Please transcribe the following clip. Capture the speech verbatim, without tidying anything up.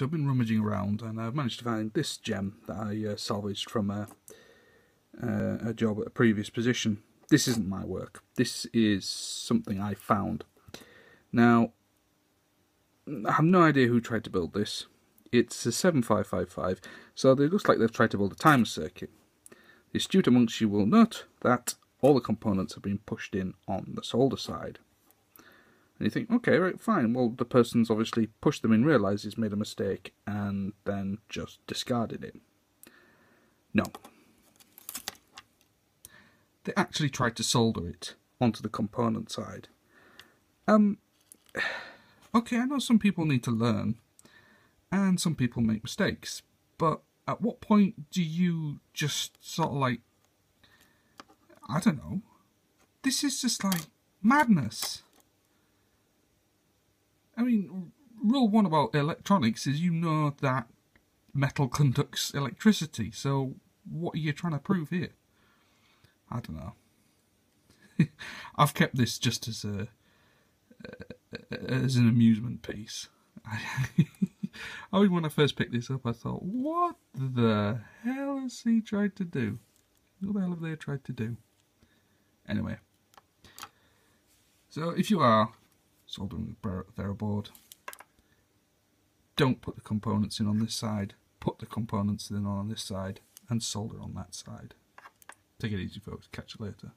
so I've been rummaging around and I've managed to find this gem that I uh, salvaged from a, uh, a job at a previous position. This isn't my work, this is something I found. Now, I have no idea who tried to build this. It's a seven five five five, so it looks like they've tried to build a timer circuit. The astute amongst you will note that all the components have been pushed in on the solder side. And you think, okay, right, fine. Well, the person's obviously pushed them in, realised he's made a mistake, and then just discarded it. No. They actually tried to solder it onto the component side. Um, okay, I know some people need to learn, and some people make mistakes, but at what point do you just sort of like, I don't know, this is just like madness. I mean, rule one about electronics is you know that metal conducts electricity, so what are you trying to prove here? I don't know. I've kept this just as a uh, as an amusement piece. I mean, when I first picked this up, I thought, what the hell has he tried to do? What the hell have they tried to do? Anyway. So, if you are soldering the Vero board, don't put the components in on this side. Put the components in on this side and solder on that side. Take it easy, folks. Catch you later.